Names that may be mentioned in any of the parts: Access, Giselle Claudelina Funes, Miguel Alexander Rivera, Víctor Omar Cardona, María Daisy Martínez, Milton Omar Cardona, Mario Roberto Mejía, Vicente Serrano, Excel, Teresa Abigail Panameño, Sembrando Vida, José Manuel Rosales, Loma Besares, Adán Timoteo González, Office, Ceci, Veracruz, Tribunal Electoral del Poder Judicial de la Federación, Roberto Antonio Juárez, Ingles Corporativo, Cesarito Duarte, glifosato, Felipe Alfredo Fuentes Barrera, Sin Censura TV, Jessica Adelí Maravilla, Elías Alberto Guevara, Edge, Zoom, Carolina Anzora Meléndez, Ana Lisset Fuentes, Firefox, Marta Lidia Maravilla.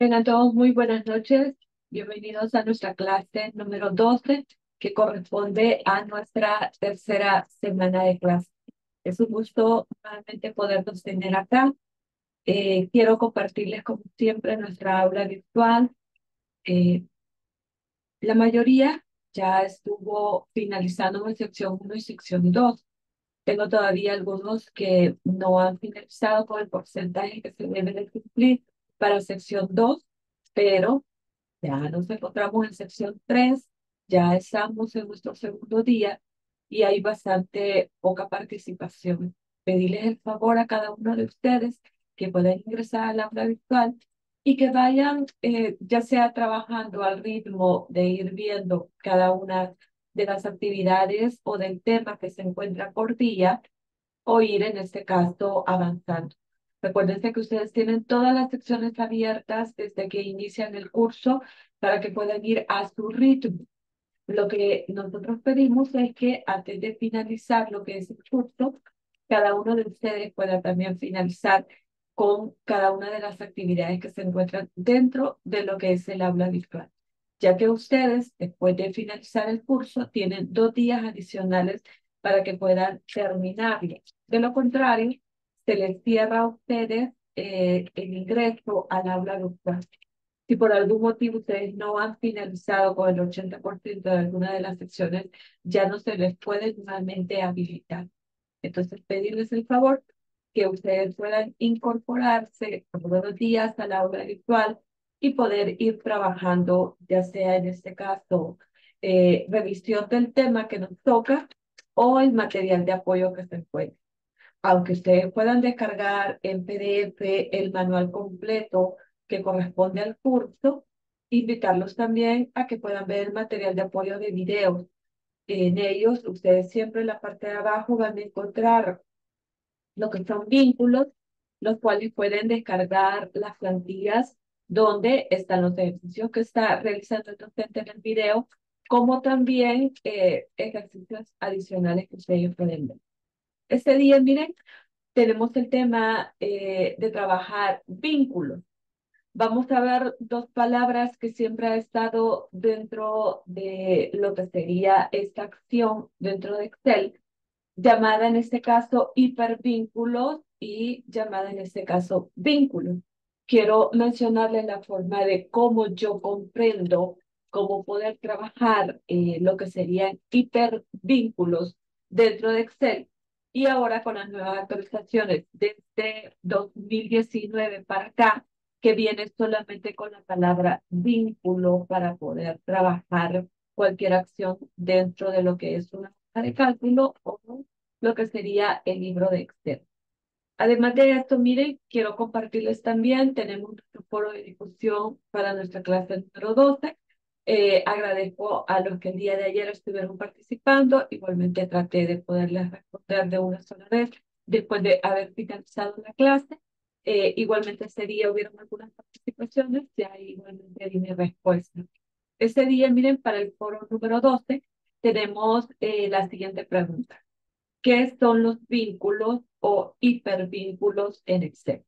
Tengan todos muy buenas noches. Bienvenidos a nuestra clase número 12, que corresponde a nuestra tercera semana de clase. Es un gusto nuevamente podernos tener acá. Quiero compartirles, como siempre, nuestra aula virtual. La mayoría ya estuvo finalizando en sección 1 y sección 2. Tengo todavía algunos que no han finalizado con el porcentaje que se debe de cumplir para sección 2, pero ya nos encontramos en sección 3, ya estamos en nuestro segundo día y hay bastante poca participación. Pedirles el favor a cada uno de ustedes que puedan ingresar al aula virtual y que vayan ya sea trabajando al ritmo de ir viendo cada una de las actividades o del tema que se encuentra por día o ir en este caso avanzando. Recuerden que ustedes tienen todas las secciones abiertas desde que inician el curso para que puedan ir a su ritmo. Lo que nosotros pedimos es que antes de finalizar lo que es el curso, cada uno de ustedes pueda también finalizar con cada una de las actividades que se encuentran dentro de lo que es el aula virtual, ya que ustedes, después de finalizar el curso, tienen 2 días adicionales para que puedan terminarlo. De lo contrario, se les cierra a ustedes el ingreso al aula virtual. Si por algún motivo ustedes no han finalizado con el 80% de alguna de las secciones, ya no se les puede nuevamente habilitar. Entonces, pedirles el favor que ustedes puedan incorporarse todos los días al aula virtual y poder ir trabajando, ya sea en este caso, revisión del tema que nos toca o el material de apoyo que se encuentra. Aunque ustedes puedan descargar en PDF el manual completo que corresponde al curso, invitarlos también a que puedan ver el material de apoyo de videos. En ellos, ustedes siempre en la parte de abajo van a encontrar lo que son vínculos, los cuales pueden descargar las plantillas donde están los ejercicios que está realizando el docente en el video, como también ejercicios adicionales que ustedes pueden ver. Este día, miren, tenemos el tema de trabajar vínculos. Vamos a ver 2 palabras que siempre ha estado dentro de lo que sería esta acción dentro de Excel, llamada en este caso hipervínculos y llamada en este caso vínculos. Quiero mencionarles la forma de cómo yo comprendo cómo poder trabajar lo que serían hipervínculos dentro de Excel. Y ahora con las nuevas actualizaciones desde 2019 para acá, que viene solamente con la palabra vínculo para poder trabajar cualquier acción dentro de lo que es una hoja de cálculo o lo que sería el libro de Excel. Además de esto, miren, quiero compartirles también, tenemos nuestro foro de discusión para nuestra clase número 12. Agradezco a los que el día de ayer estuvieron participando. Igualmente traté de poderles responder de una sola vez después de haber finalizado la clase. Igualmente ese día hubieron algunas participaciones, ya igualmente di mi respuesta. Ese día, miren, para el foro número 12 tenemos la siguiente pregunta. ¿Qué son los vínculos o hipervínculos en Excel?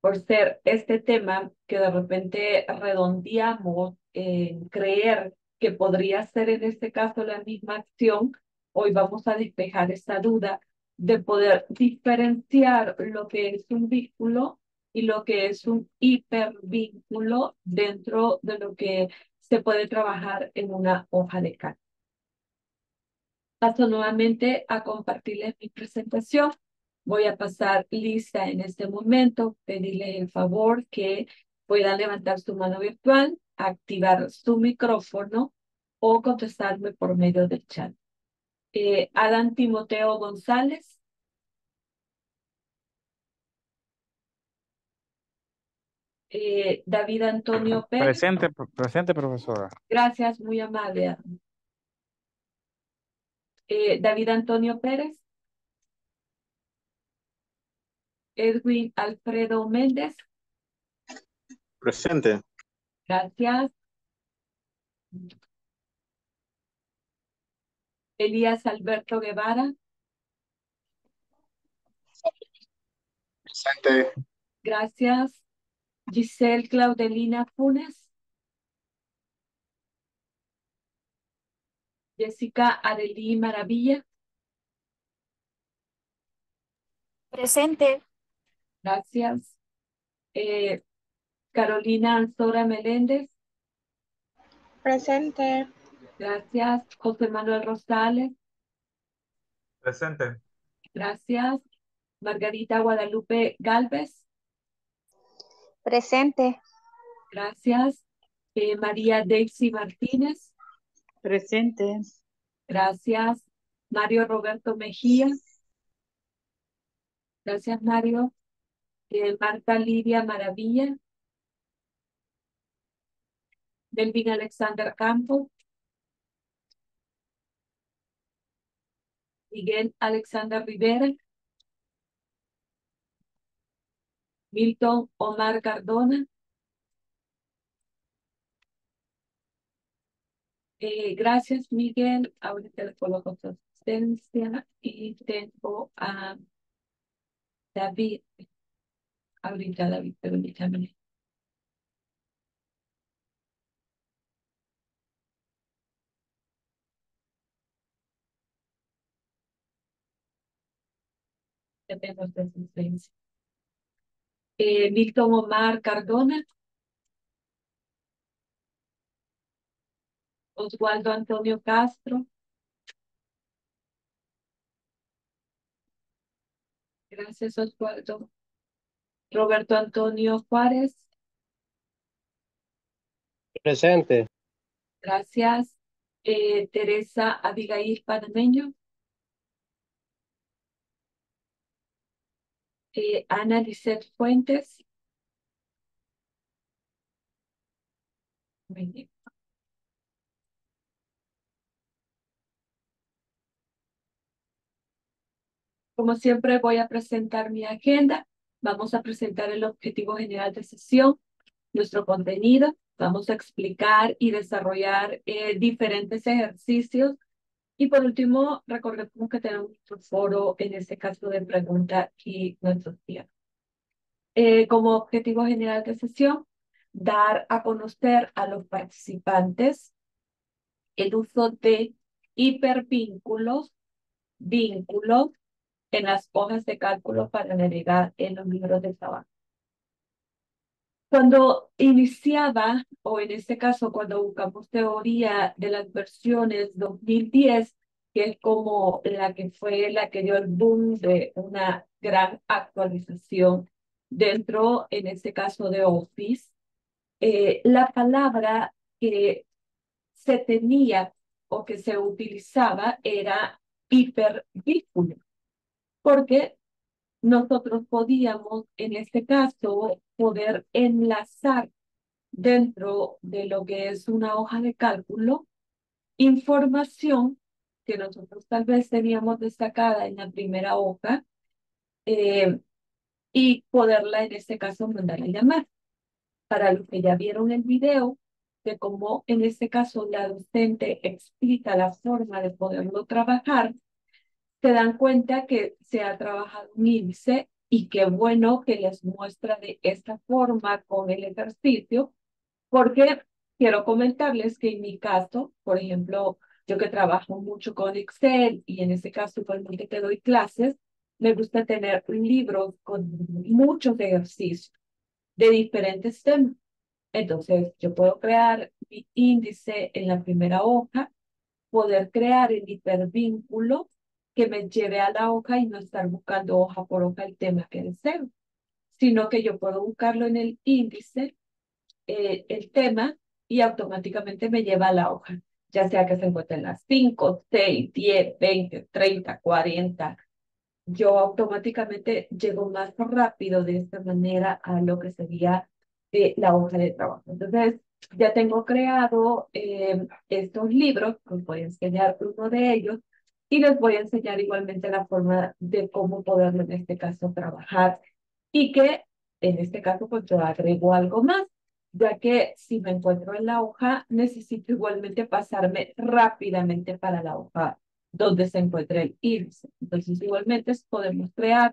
Por ser este tema que de repente redondeamos en creer que podría ser en este caso la misma acción, hoy vamos a despejar esta duda de poder diferenciar lo que es un vínculo y lo que es un hipervínculo dentro de lo que se puede trabajar en una hoja de cálculo. Paso nuevamente a compartirles mi presentación. Voy a pasar lista en este momento, pedirles el favor que puedan levantar su mano virtual, activar su micrófono o contestarme por medio del chat. Adán Timoteo González. David Antonio Pérez. Presente, profesora. Gracias, muy amable, Adán. David Antonio Pérez. Edwin Alfredo Méndez. Presente. Gracias. Elías Alberto Guevara. Presente. Gracias. Giselle Claudelina Funes. Jessica Adelí Maravilla. Presente. Gracias. Carolina Anzora Meléndez. Presente. Gracias. José Manuel Rosales. Presente. Gracias. Margarita Guadalupe Galvez. Presente. Gracias. María Daisy Martínez. Presente. Gracias. Mario Roberto Mejía. Gracias, Mario. Marta Lidia Maravilla. Edwin Alexander Campo. Miguel Alexander Rivera. Milton Omar Cardona. Gracias, Miguel. Ahorita le coloco su asistencia y tengo a David. Ahorita David, permítame. Depende de su asistencia. Víctor Omar Cardona. Oswaldo Antonio Castro. Gracias, Oswaldo. Roberto Antonio Juárez. Presente. Gracias. Teresa Abigail Panameño. Ana Lisset Fuentes. Bien. Como siempre voy a presentar mi agenda, vamos a presentar el objetivo general de sesión, nuestro contenido, vamos a explicar y desarrollar diferentes ejercicios y por último recordemos que tenemos nuestro foro en este caso de preguntas y nuestros días. Como objetivo general de sesión, dar a conocer a los participantes el uso de hipervínculos, vínculos, en las hojas de cálculo para navegar en los libros de trabajo. Cuando iniciaba, o en este caso cuando buscamos teoría de las versiones 2010, que es como la que fue la que dio el boom de una gran actualización dentro, en este caso de Office, la palabra que se tenía o que se utilizaba era hipervínculo. Porque nosotros podíamos, en este caso, poder enlazar dentro de lo que es una hoja de cálculo información que nosotros tal vez teníamos destacada en la primera hoja y poderla, en este caso, mandar a llamar. Para los que ya vieron el video de cómo, en este caso, la docente explica la forma de poderlo trabajar, se dan cuenta que se ha trabajado un índice y qué bueno que les muestra de esta forma con el ejercicio, porque quiero comentarles que en mi caso, por ejemplo, yo que trabajo mucho con Excel y en este caso igualmente que doy clases, me gusta tener libros con muchos ejercicios de diferentes temas. Entonces yo puedo crear mi índice en la primera hoja, poder crear el hipervínculo que me lleve a la hoja y no estar buscando hoja por hoja el tema que deseo, sino que yo puedo buscarlo en el índice, el tema, y automáticamente me lleva a la hoja, ya sea que se encuentren las 5, 6, 10, 20, 30, 40. Yo automáticamente llego más rápido de esta manera a lo que sería la hoja de trabajo. Entonces, ya tengo creado estos libros, os voy a enseñar uno de ellos, y les voy a enseñar igualmente la forma de cómo poderlo en este caso trabajar y que en este caso pues yo agrego algo más, ya que si me encuentro en la hoja necesito igualmente pasarme rápidamente para la hoja donde se encuentra el índice. Entonces igualmente podemos crear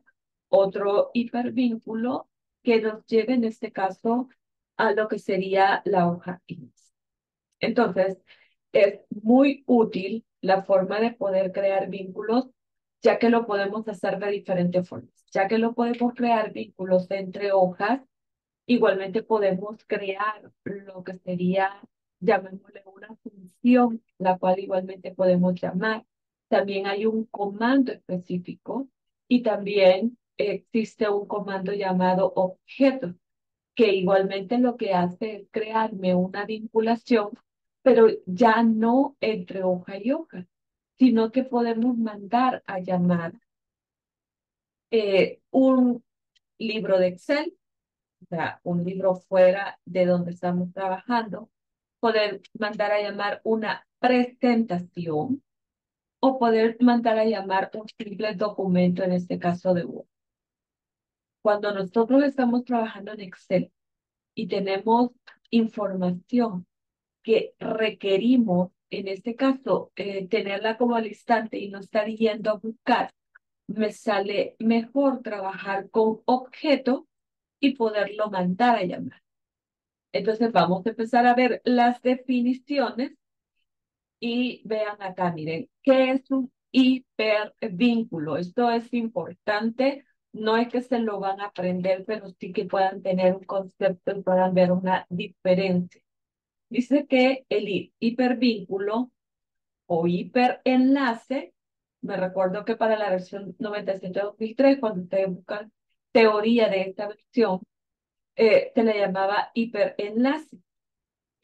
otro hipervínculo que nos lleve en este caso a lo que sería la hoja INSS. Entonces, es muy útil la forma de poder crear vínculos, ya que lo podemos hacer de diferentes formas. Ya que lo podemos crear vínculos entre hojas, igualmente podemos crear lo que sería, llamémosle una función, la cual igualmente podemos llamar. También hay un comando específico y también existe un comando llamado objeto, que igualmente lo que hace es crearme una vinculación, pero ya no entre hoja y hoja, sino que podemos mandar a llamar un libro de Excel, o sea, un libro fuera de donde estamos trabajando, poder mandar a llamar una presentación o poder mandar a llamar un simple documento, en este caso de Word. Cuando nosotros estamos trabajando en Excel y tenemos información que requerimos, en este caso, tenerla como al instante y no estar yendo a buscar, me sale mejor trabajar con objeto y poderlo mandar a llamar. Entonces vamos a empezar a ver las definiciones y vean acá, miren, ¿qué es un hipervínculo? Esto es importante, no es que se lo van a aprender, pero sí que puedan tener un concepto y puedan ver una diferencia. Dice que el hipervínculo o hiperenlace, me recuerdo que para la versión 97-2003, cuando ustedes buscan teoría de esta versión, se le llamaba hiperenlace.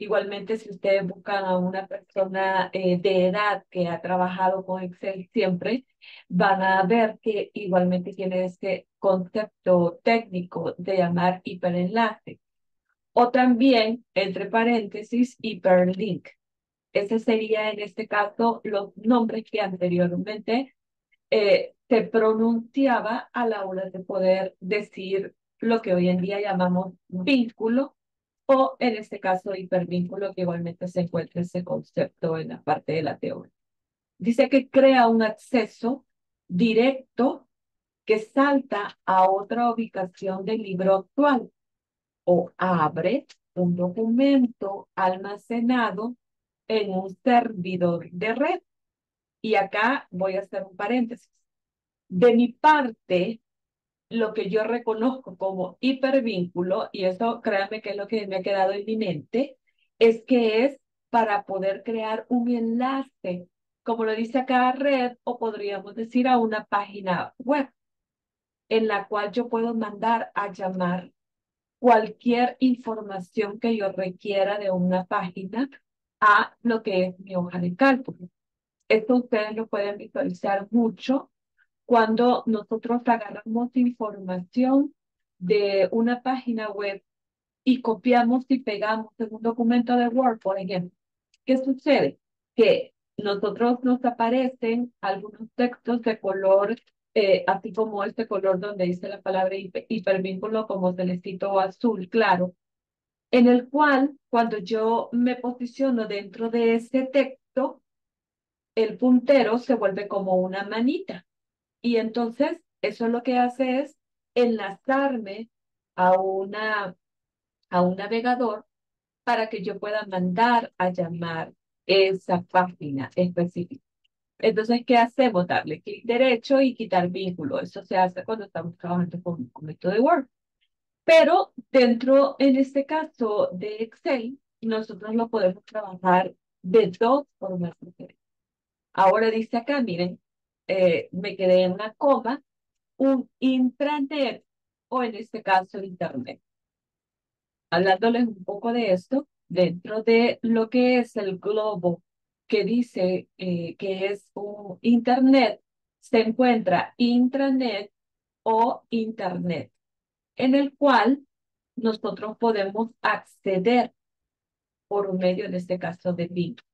Igualmente, si ustedes buscan a una persona de edad que ha trabajado con Excel siempre, van a ver que igualmente tiene este concepto técnico de llamar hiperenlace. O también, entre paréntesis, hiperlink. Ese sería en este caso los nombres que anteriormente se pronunciaba a la hora de poder decir lo que hoy en día llamamos vínculo o en este caso hipervínculo, que igualmente se encuentra ese concepto en la parte de la teoría. Dice que crea un acceso directo que salta a otra ubicación del libro actual, o abre un documento almacenado en un servidor de red. Y acá voy a hacer un paréntesis. De mi parte, lo que yo reconozco como hipervínculo, y eso créanme que es lo que me ha quedado en mi mente, es que es para poder crear un enlace, como lo dice acá, red, o podríamos decir a una página web, en la cual yo puedo mandar a llamar cualquier información que yo requiera de una página a lo que es mi hoja de cálculo. Esto ustedes lo pueden visualizar mucho cuando nosotros agarramos información de una página web y copiamos y pegamos en un documento de Word, por ejemplo. ¿Qué sucede? Que nosotros nos aparecen algunos textos de color así como este color donde dice la palabra hipervínculo como celestito azul, claro, en el cual cuando yo me posiciono dentro de ese texto, el puntero se vuelve como una manita. Y entonces eso lo que hace es enlazarme a un navegador para que yo pueda mandar a llamar esa página específica. Entonces, ¿qué hacemos? Darle clic derecho y quitar vínculo. Eso se hace cuando estamos trabajando con un documento de Word. Pero dentro, en este caso, de Excel, nosotros lo podemos trabajar de dos formas diferentes. Ahora dice acá, miren, me quedé en una coma, un intranet o en este caso internet. Hablándoles un poco de esto, dentro de lo que es el globo, que dice que es un internet, se encuentra intranet o internet, en el cual nosotros podemos acceder por medio, en este caso, de vínculos.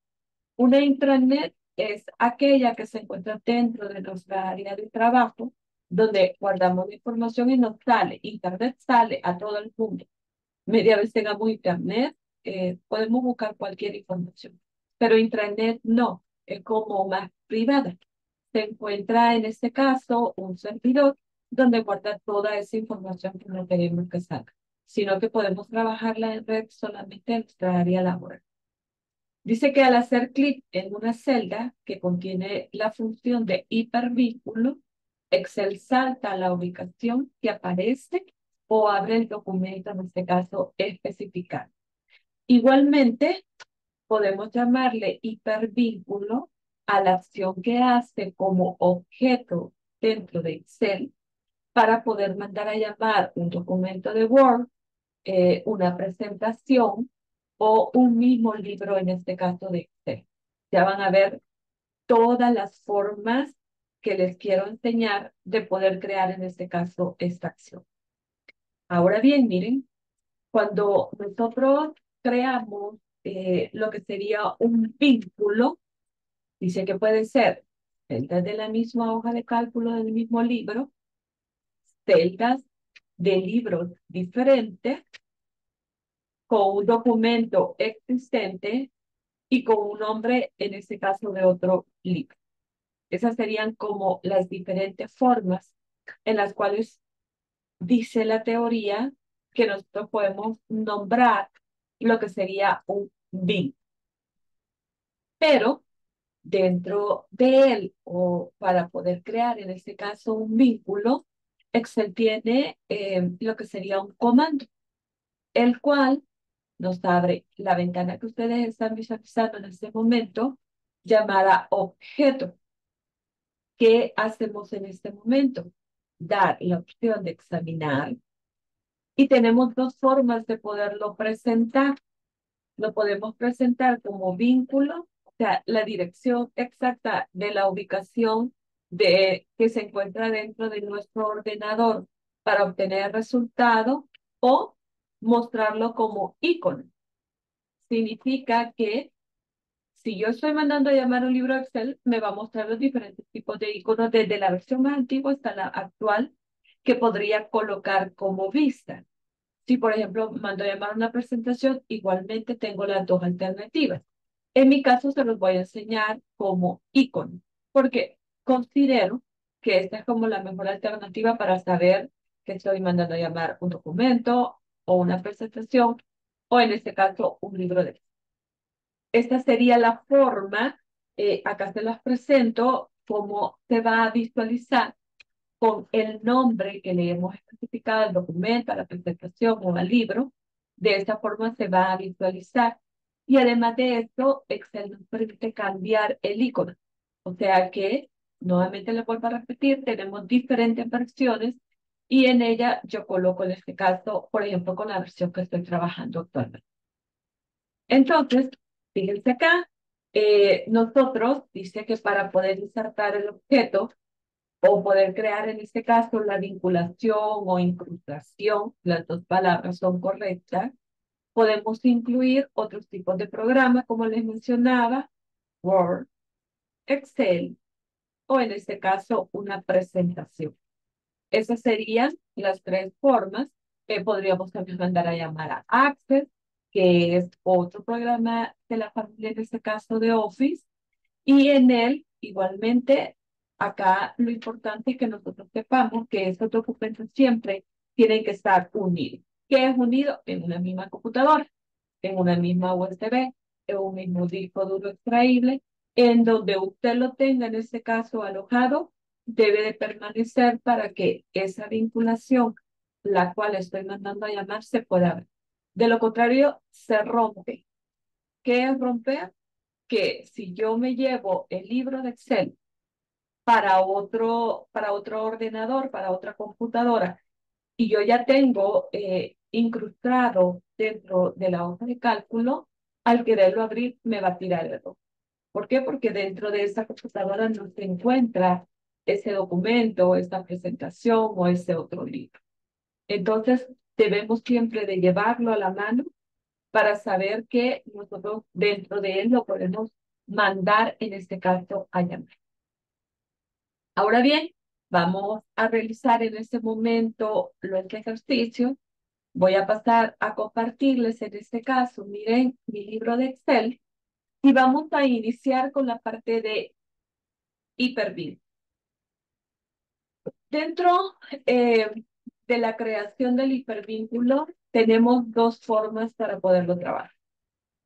Una intranet es aquella que se encuentra dentro de nuestra área de trabajo, donde guardamos la información y nos sale. Internet sale a todo el mundo. Media vez tengamos internet, podemos buscar cualquier información. Pero intranet no, es como más privada. Se encuentra en este caso un servidor donde guarda toda esa información que no pedimos que salga, sino que podemos trabajarla en red solamente en nuestra área laboral. Dice que al hacer clic en una celda que contiene la función de hipervínculo, Excel salta a la ubicación que aparece o abre el documento, en este caso especificado. Igualmente, podemos llamarle hipervínculo a la acción que hace como objeto dentro de Excel para poder mandar a llamar un documento de Word, una presentación o un mismo libro, en este caso de Excel. Ya van a ver todas las formas que les quiero enseñar de poder crear, en este caso, esta acción. Ahora bien, miren, cuando nosotros creamos lo que sería un vínculo, dice que puede ser celdas de la misma hoja de cálculo del mismo libro, celdas de libros diferentes, con un documento existente y con un nombre, en este caso, de otro libro. Esas serían como las diferentes formas en las cuales dice la teoría que nosotros podemos nombrar lo que sería un vínculo. Pero dentro de él, o para poder crear en este caso un vínculo, Excel tiene lo que sería un comando, el cual nos abre la ventana que ustedes están visualizando en este momento, llamada objeto. ¿Qué hacemos en este momento? Dar la opción de examinar. Y tenemos dos formas de poderlo presentar. Lo podemos presentar como vínculo, o sea, la dirección exacta de la ubicación que se encuentra dentro de nuestro ordenador para obtener el resultado, o mostrarlo como icono. Significa que si yo estoy mandando a llamar un libro a Excel, me va a mostrar los diferentes tipos de iconos, desde la versión más antigua hasta la actual, que podría colocar como vista. Si, por ejemplo, mando a llamar una presentación, igualmente tengo las dos alternativas. En mi caso, se los voy a enseñar como icono, porque considero que esta es como la mejor alternativa para saber que estoy mandando a llamar un documento o una presentación, o en este caso, un libro de... Esta sería la forma, acá se las presento, cómo se va a visualizar con el nombre que le hemos especificado al documento, a la presentación o al libro. De esta forma se va a visualizar. Y además de esto, Excel nos permite cambiar el icono. O sea que, nuevamente les vuelvo a repetir, tenemos diferentes versiones y en ella yo coloco, en este caso, por ejemplo, con la versión que estoy trabajando actualmente. Entonces, fíjense acá, nosotros, dice que para poder insertar el objeto o poder crear en este caso la vinculación o incrustación, las dos palabras son correctas, podemos incluir otros tipos de programas, como les mencionaba, Word, Excel, o en este caso una presentación. Esas serían las tres formas. Podríamos también mandar a llamar a Access, que es otro programa de la familia, en este caso de Office, y en él, igualmente, acá lo importante es que nosotros sepamos que estos documentos siempre tienen que estar unidos. ¿Qué es unido? En una misma computadora, en una misma USB, en un mismo disco duro extraíble, en donde usted lo tenga, en este caso, alojado, debe de permanecer para que esa vinculación, la cual estoy mandando a llamar, se pueda ver. De lo contrario, se rompe. ¿Qué es romper? Que si yo me llevo el libro de Excel para otro ordenador, para otra computadora, y yo ya tengo incrustado dentro de la hoja de cálculo, al quererlo abrir me va a tirar el error. ¿Por qué? Porque dentro de esa computadora no se encuentra ese documento, esta presentación o ese otro libro. Entonces, debemos siempre de llevarlo a la mano para saber que nosotros dentro de él lo podemos mandar, en este caso, a llamar. Ahora bien, vamos a realizar en este momento este ejercicio. Voy a pasar a compartirles en este caso, miren, mi libro de Excel. Y vamos a iniciar con la parte de hipervínculo. Dentro de la creación del hipervínculo tenemos dos formas para poderlo trabajar.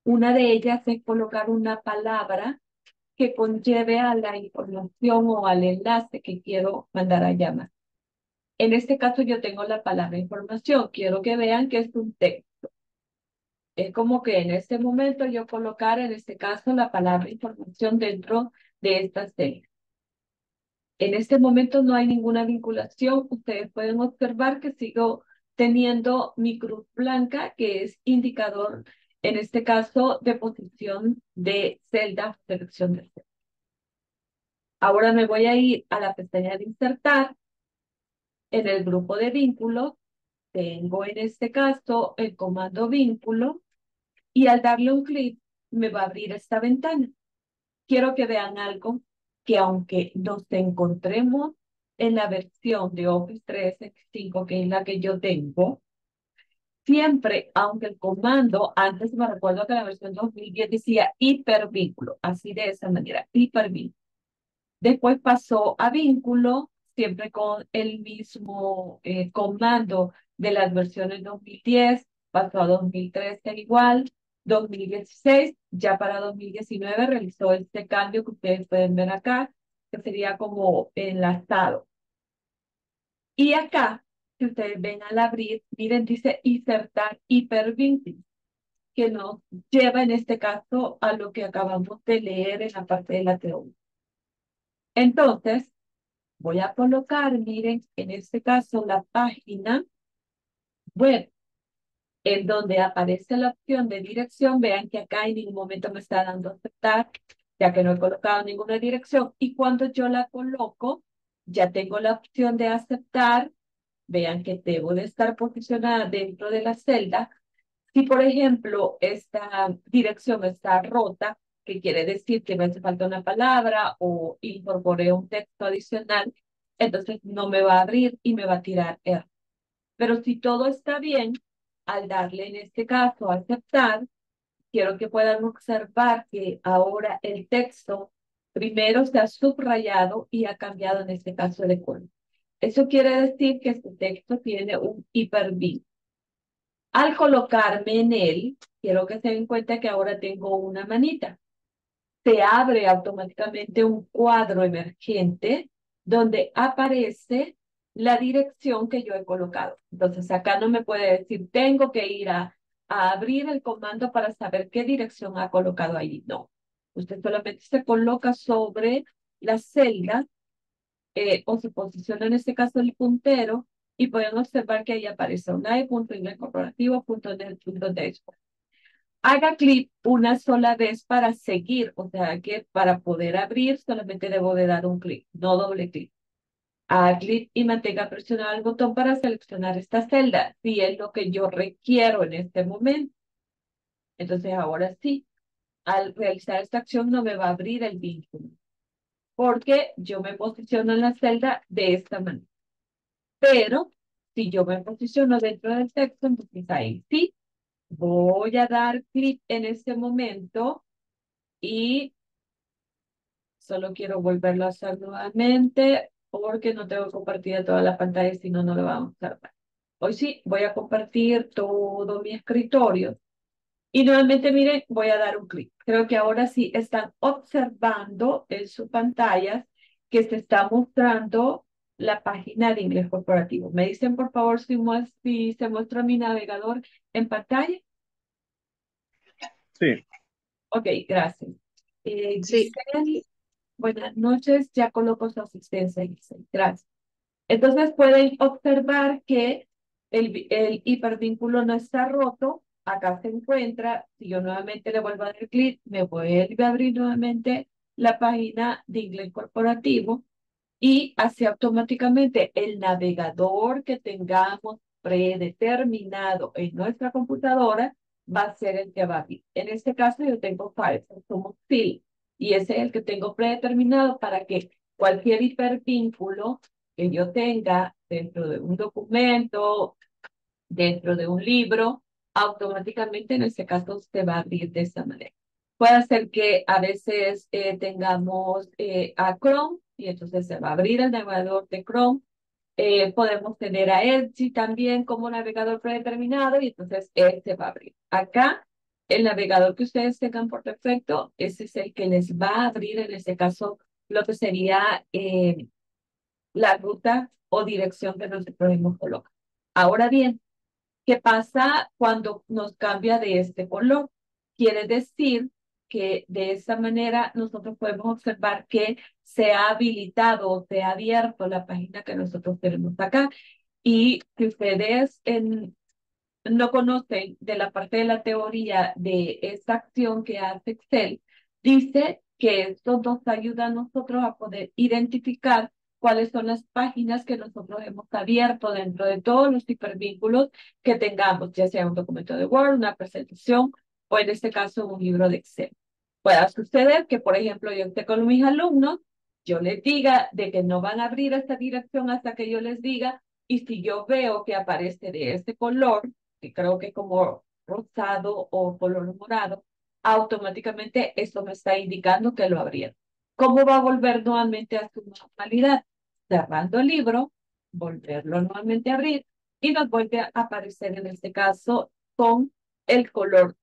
Una de ellas es colocar una palabra que conlleve a la información o al enlace que quiero mandar a llamar. En este caso yo tengo la palabra información. Quiero que vean que es un texto. Es como que en este momento yo colocar en este caso la palabra información dentro de esta serie. En este momento no hay ninguna vinculación. Ustedes pueden observar que sigo teniendo mi cruz blanca, que es indicador en este caso de posición de celda, selección de celda. Ahora me voy a ir a la pestaña de insertar. En el grupo de vínculos, tengo en este caso el comando vínculo y al darle un clic me va a abrir esta ventana. Quiero que vean algo que aunque nos encontremos en la versión de Office 365, que es la que yo tengo, siempre, aunque el comando, antes me recuerdo que la versión 2010 decía hipervínculo, así de esa manera, hipervínculo. Después pasó a vínculo, siempre con el mismo comando de las versiones 2010, pasó a 2013 igual, 2016, ya para 2019 realizó este cambio que ustedes pueden ver acá, que sería como enlazado. Y acá, si ustedes ven al abrir, miren, dice insertar hipervínculo, que nos lleva en este caso a lo que acabamos de leer en la parte de la teoría. Entonces, voy a colocar, miren, en este caso la página web, en donde aparece la opción de dirección. Vean que acá en ningún momento me está dando aceptar, ya que no he colocado ninguna dirección. Y cuando yo la coloco, ya tengo la opción de aceptar. Vean que debo de estar posicionada dentro de la celda. Si, por ejemplo, esta dirección está rota, que quiere decir que me hace falta una palabra o incorporé un texto adicional, entonces no me va a abrir y me va a tirar error. Pero si todo está bien, al darle en este caso a aceptar, quiero que puedan observar que ahora el texto primero se ha subrayado y ha cambiado en este caso de color. Eso quiere decir que este texto tiene un hipervínculo. Al colocarme en él, quiero que se den cuenta que ahora tengo una manita. Se abre automáticamente un cuadro emergente donde aparece la dirección que yo he colocado. Entonces acá no me puede decir, tengo que ir a abrir el comando para saber qué dirección ha colocado ahí. No, usted solamente se coloca sobre la celda o se posiciona en este caso el puntero y pueden observar que ahí aparece online.inglecorporativo.net.de. Haga clic una sola vez para seguir, o sea que para poder abrir solamente debo de dar un clic, no doble clic. Haga clic y mantenga presionado el botón para seleccionar esta celda, si es lo que yo requiero en este momento. Entonces ahora sí, al realizar esta acción no me va a abrir el vínculo, porque yo me posiciono en la celda de esta manera. Pero si yo me posiciono dentro del texto, entonces ahí sí, voy a dar clic en este momento y solo quiero volverlo a hacer nuevamente porque no tengo compartida toda la pantalla, si no, no lo vamos a observar. Hoy sí, voy a compartir todo mi escritorio y nuevamente, miren, voy a dar un clic. Creo que ahora sí están observando en su pantalla que se está mostrando la página de Inglés Corporativo. Me dicen, por favor, si se muestra mi navegador en pantalla. Sí. Ok, gracias. Sí. Giselle, buenas noches. Ya coloco su asistencia, Giselle. Gracias. Entonces pueden observar que el hipervínculo no está roto. Acá se encuentra. Si yo nuevamente le vuelvo a dar clic, me vuelve a abrir nuevamente la página de Inglés Corporativo. Y así automáticamente el navegador que tengamos predeterminado en nuestra computadora va a ser el que va a abrir. En este caso yo tengo Firefox, como Phil, y ese es el que tengo predeterminado para que cualquier hipervínculo que yo tenga dentro de un documento, dentro de un libro, automáticamente en este caso se va a abrir de esa manera. Puede ser que a veces tengamos a Chrome, y entonces se va a abrir el navegador de Chrome Podemos tener a Edge también como navegador predeterminado y entonces este va a abrir. Acá, el navegador que ustedes tengan por defecto, ese es el que les va a abrir en este caso lo que sería la ruta o dirección que nosotros hemos colocado. Ahora bien, ¿qué pasa cuando nos cambia de este color? Quiere decir que de esta manera nosotros podemos observar que se ha habilitado o se ha abierto la página que nosotros tenemos acá. Y si ustedes no conocen de la parte de la teoría de esta acción que hace Excel, dice que esto nos ayuda a nosotros a poder identificar cuáles son las páginas que nosotros hemos abierto dentro de todos los hipervínculos que tengamos, ya sea un documento de Word, una presentación o en este caso un libro de Excel. Puede suceder que, por ejemplo, yo esté con mis alumnos, yo les diga de que no van a abrir esta dirección hasta que yo les diga, y si yo veo que aparece de este color, que creo que como rosado o color morado, automáticamente eso me está indicando que lo abrieron. ¿Cómo va a volver nuevamente a su normalidad? Cerrando el libro, volverlo nuevamente a abrir, y nos vuelve a aparecer en este caso con el color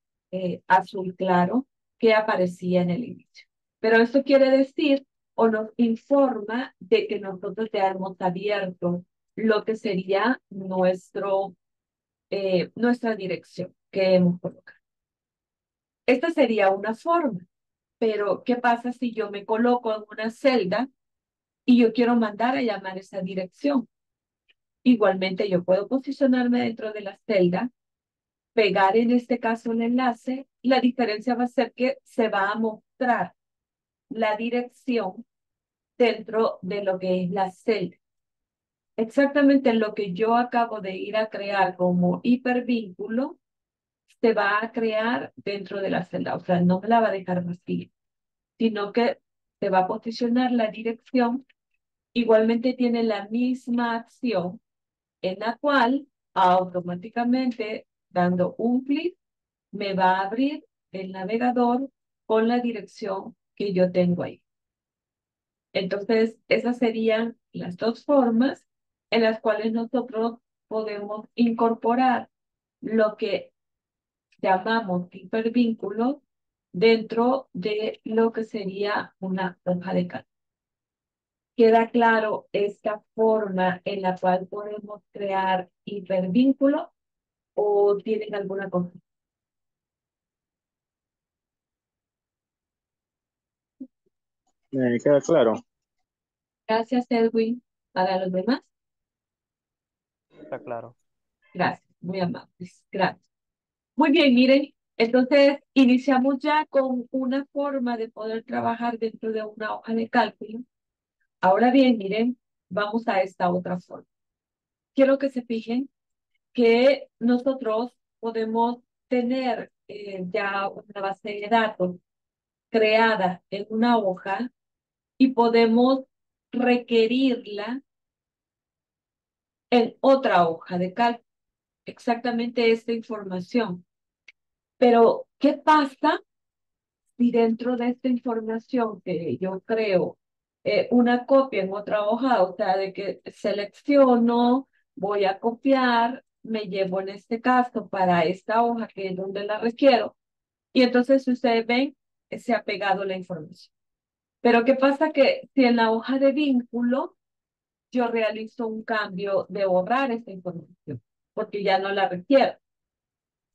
azul claro que aparecía en el inicio. Pero eso quiere decir o nos informa de que nosotros ya hemos abierto lo que sería nuestra dirección que hemos colocado. Esta sería una forma, pero ¿qué pasa si yo me coloco en una celda y yo quiero mandar a llamar esa dirección? Igualmente yo puedo posicionarme dentro de la celda, pegar en este caso un enlace, la diferencia va a ser que se va a mostrar la dirección dentro de lo que es la celda. Exactamente lo que yo acabo de ir a crear como hipervínculo se va a crear dentro de la celda. O sea, no me la va a dejar vacía, sino que se va a posicionar la dirección. Igualmente tiene la misma acción en la cual automáticamente dando un clic, me va a abrir el navegador con la dirección que yo tengo ahí. Entonces, esas serían las dos formas en las cuales nosotros podemos incorporar lo que llamamos hipervínculos dentro de lo que sería una hoja de cálculo. ¿Queda claro esta forma en la cual podemos crear hipervínculos? ¿O tienen alguna cosa? Queda claro. Gracias, Edwin. ¿Para los demás? Está claro. Gracias, muy amables. Gracias. Muy bien, miren. Entonces, iniciamos ya con una forma de poder trabajar dentro de una hoja de cálculo. Ahora bien, miren, vamos a esta otra forma. Quiero que se fijen que nosotros podemos tener ya una base de datos creada en una hoja y podemos requerirla en otra hoja de cálculo, exactamente esta información. Pero, ¿qué pasa si dentro de esta información que yo creo una copia en otra hoja? O sea, de que selecciono, voy a copiar, me llevo en este caso para esta hoja que es donde la requiero y entonces si ustedes ven se ha pegado la información. Pero ¿qué pasa que si en la hoja de vínculo yo realizo un cambio de borrar esta información porque ya no la requiero?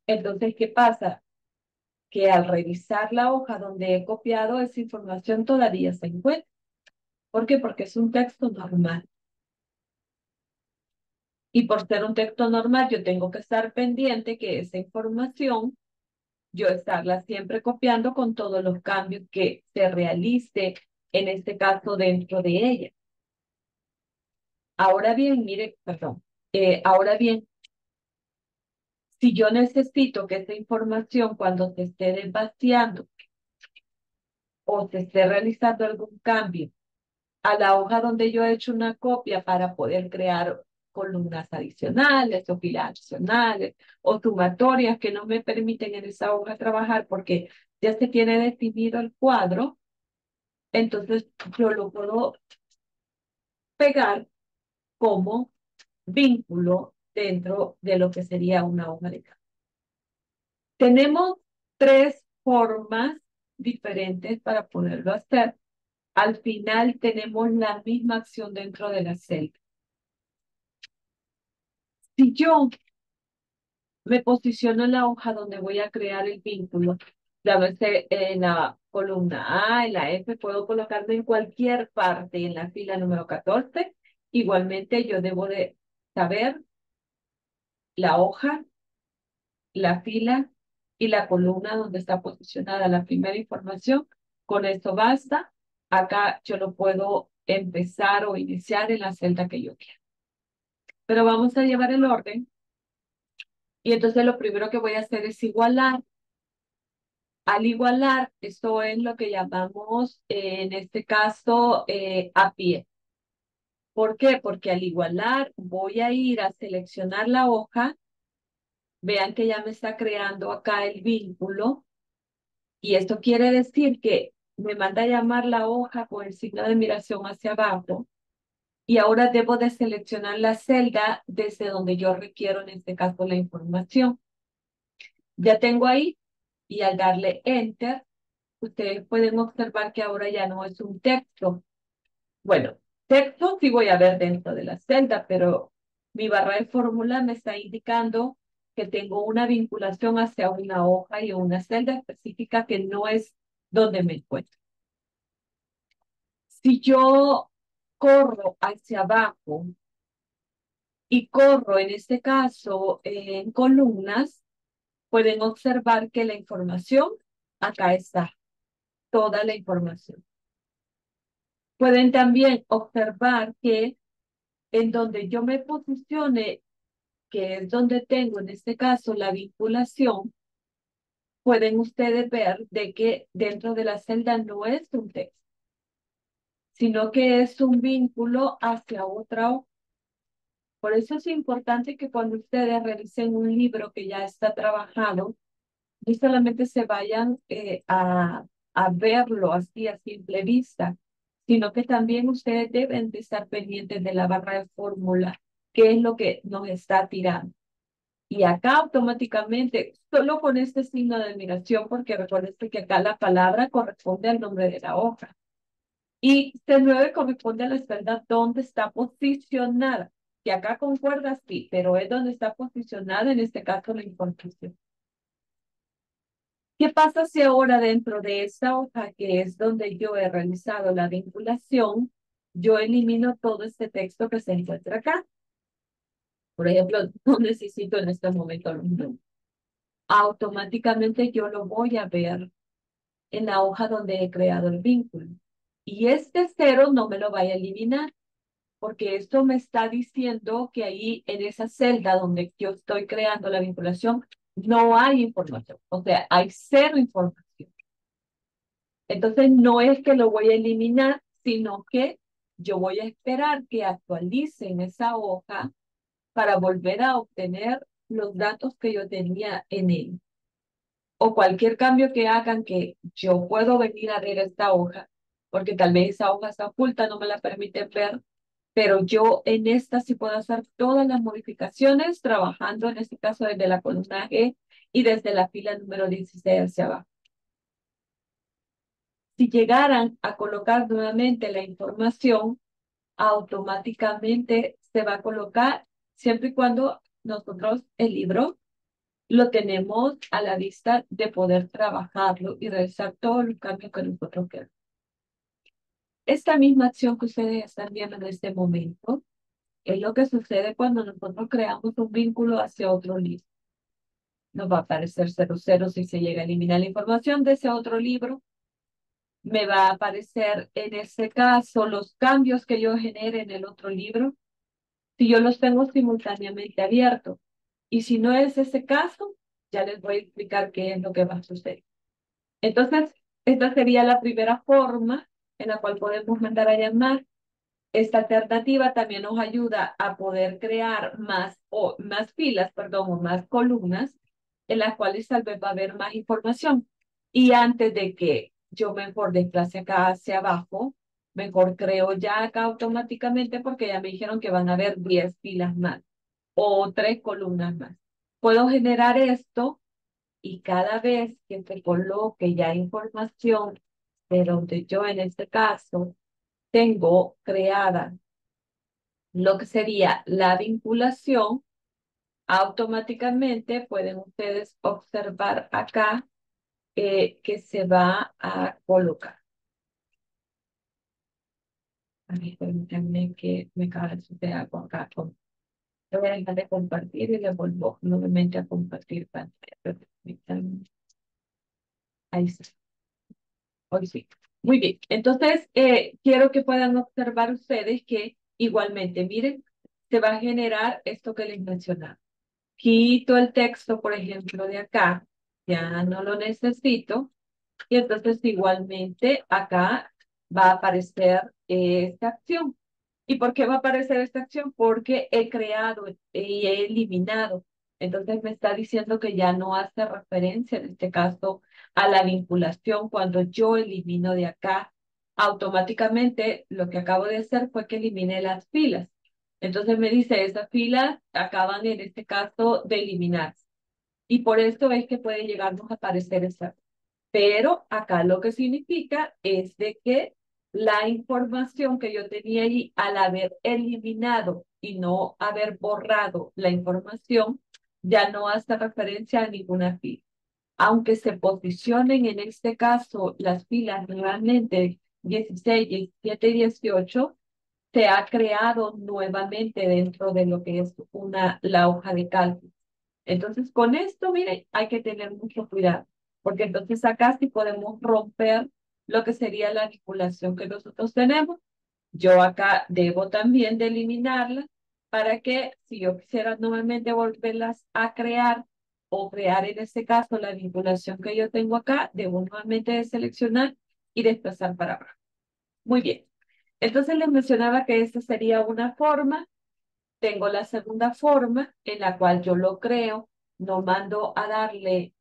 Entonces ¿qué pasa? Que al revisar la hoja donde he copiado esa información todavía se encuentra. ¿Por qué? Porque es un texto normal. Y por ser un texto normal, yo tengo que estar pendiente que esa información, yo estarla siempre copiando con todos los cambios que se realice, en este caso dentro de ella. Ahora bien, mire, perdón, ahora bien, si yo necesito que esa información cuando se esté desvaciando o se esté realizando algún cambio a la hoja donde yo he hecho una copia para poder crear columnas adicionales o filas adicionales o sumatorias que no me permiten en esa hoja trabajar porque ya se tiene definido el cuadro, entonces yo lo puedo pegar como vínculo dentro de lo que sería una hoja de cálculo. Tenemos tres formas diferentes para poderlo hacer. Al final tenemos la misma acción dentro de la celda. Si yo me posiciono en la hoja donde voy a crear el vínculo, a veces en la columna A, en la F, puedo colocarme en cualquier parte, en la fila número 14. Igualmente yo debo de saber la hoja, la fila y la columna donde está posicionada la primera información. Con esto basta. Acá yo lo puedo empezar o iniciar en la celda que yo quiera. Pero vamos a llevar el orden. Y entonces lo primero que voy a hacer es igualar. Al igualar, esto es lo que llamamos, en este caso, a pie. ¿Por qué? Porque al igualar voy a ir a seleccionar la hoja. Vean que ya me está creando acá el vínculo. Y esto quiere decir que me manda a llamar la hoja con el signo de admiración hacia abajo y ahora debo de seleccionar la celda desde donde yo requiero, en este caso, la información. Ya tengo ahí y al darle Enter, ustedes pueden observar que ahora ya no es un texto. Bueno, texto sí voy a ver dentro de la celda, pero mi barra de fórmula me está indicando que tengo una vinculación hacia una hoja y una celda específica que no es donde me encuentro. Si yo corro hacia abajo y corro, en este caso, en columnas, pueden observar que la información acá está, toda la información. Pueden también observar que en donde yo me posicione, que es donde tengo, en este caso, la vinculación, pueden ustedes ver de que dentro de la celda no es un texto, sino que es un vínculo hacia otra hoja. Por eso es importante que cuando ustedes realicen un libro que ya está trabajado, no solamente se vayan a verlo así a simple vista, sino que también ustedes deben de estar pendientes de la barra de fórmula, que es lo que nos está tirando. Y acá automáticamente, solo con este signo de admiración, porque recuerden que acá la palabra corresponde al nombre de la hoja. Y C9 corresponde a la celda donde está posicionada. Que acá concuerda, sí, pero es donde está posicionada, en este caso, la información. ¿Qué pasa si ahora dentro de esta hoja, que es donde yo he realizado la vinculación, yo elimino todo este texto que se encuentra acá? Por ejemplo, no necesito en este momento los números. Automáticamente yo lo voy a ver en la hoja donde he creado el vínculo. Y este cero no me lo vaya a eliminar, porque esto me está diciendo que ahí en esa celda donde yo estoy creando la vinculación no hay información. O sea, hay cero información. Entonces no es que lo voy a eliminar, sino que yo voy a esperar que actualicen esa hoja para volver a obtener los datos que yo tenía en él. O cualquier cambio que hagan, que yo puedo venir a ver esta hoja, porque tal vez esa hoja está oculta, no me la permiten ver, pero yo en esta sí puedo hacer todas las modificaciones, trabajando en este caso desde la columna E y desde la fila número 16 hacia abajo. Si llegaran a colocar nuevamente la información, automáticamente se va a colocar, siempre y cuando nosotros el libro lo tenemos a la vista de poder trabajarlo y realizar todos los cambios que nosotros queremos. Esta misma acción que ustedes están viendo en este momento es lo que sucede cuando nosotros creamos un vínculo hacia otro libro. Nos va a aparecer 00 si se llega a eliminar la información de ese otro libro. Me va a aparecer en este caso los cambios que yo genere en el otro libro, si yo los tengo simultáneamente abiertos. Y si no es ese caso, ya les voy a explicar qué es lo que va a suceder. Entonces, esta sería la primera forma en la cual podemos mandar a llamar. Esta alternativa también nos ayuda a poder crear más filas, o más columnas, en las cuales tal vez va a haber más información. Y antes de que yo me desplace acá hacia abajo, Mejor creo ya acá automáticamente porque ya me dijeron que van a haber 10 filas más o 3 columnas más. Puedo generar esto y cada vez que se coloque ya información de donde yo en este caso tengo creada lo que sería la vinculación, automáticamente pueden ustedes observar acá que se va a colocar. A ver, permítanme que me acaba de suceder algo acá. Le voy a dejar de compartir y le vuelvo nuevamente a compartir pantalla. Ahí está. Hoy sí. Muy bien. Entonces, quiero que puedan observar ustedes que igualmente, miren, se va a generar esto que les mencionaba. Quito el texto, por ejemplo, de acá. Ya no lo necesito. Y entonces, igualmente, acá va a aparecer esta acción. ¿Y por qué va a aparecer esta acción? Porque he creado y he eliminado. Entonces me está diciendo que ya no hace referencia, en este caso, a la vinculación. Cuando yo elimino de acá, automáticamente lo que acabo de hacer fue que eliminé las filas. Entonces me dice, esas filas acaban en este caso de eliminarse. Y por esto es que puede llegarnos a aparecer esa. Pero acá lo que significa es de que la información que yo tenía allí, al haber eliminado y no haber borrado la información, ya no hace referencia a ninguna fila. Aunque se posicionen en este caso las filas realmente 16, 17 y 18, se ha creado nuevamente dentro de lo que es la hoja de cálculo. Entonces, con esto, miren, hay que tener mucho cuidado, porque entonces acá sí podemos romper lo que sería la vinculación que nosotros tenemos. Yo acá debo también de eliminarla para que si yo quisiera nuevamente volverlas a crear o crear en este caso la vinculación que yo tengo acá, debo nuevamente de seleccionar y desplazar para abajo. Muy bien. Entonces les mencionaba que esta sería una forma. Tengo la segunda forma en la cual yo lo creo, no mando a darle